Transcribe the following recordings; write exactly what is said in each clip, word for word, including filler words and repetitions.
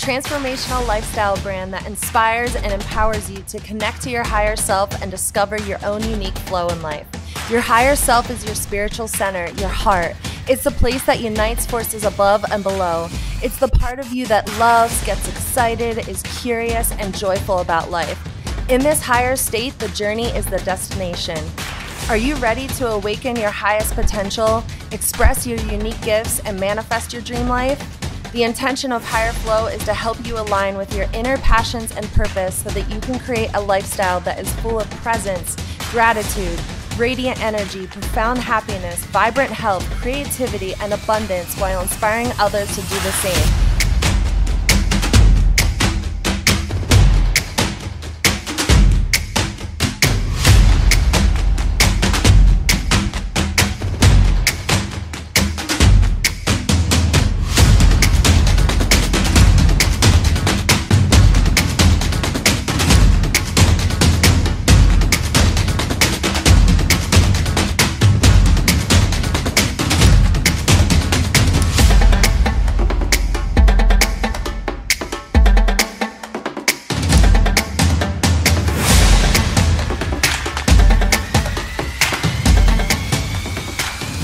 transformational lifestyle brand that inspires and empowers you to connect to your higher self and discover your own unique flow in life. Your higher self is your spiritual center, your heart. It's the place that unites forces above and below. It's the part of you that loves, gets excited, is curious, and joyful about life. In this higher state, the journey is the destination. Are you ready to awaken your highest potential, express your unique gifts, and manifest your dream life? The intention of Higher Flow is to help you align with your inner passions and purpose so that you can create a lifestyle that is full of presence, gratitude, radiant energy, profound happiness, vibrant health, creativity, and abundance while inspiring others to do the same.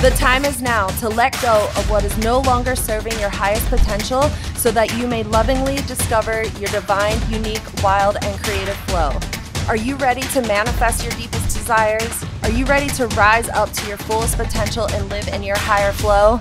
The time is now to let go of what is no longer serving your highest potential so that you may lovingly discover your divine, unique, wild, and creative flow. Are you ready to manifest your deepest desires? Are you ready to rise up to your fullest potential and live in your higher flow?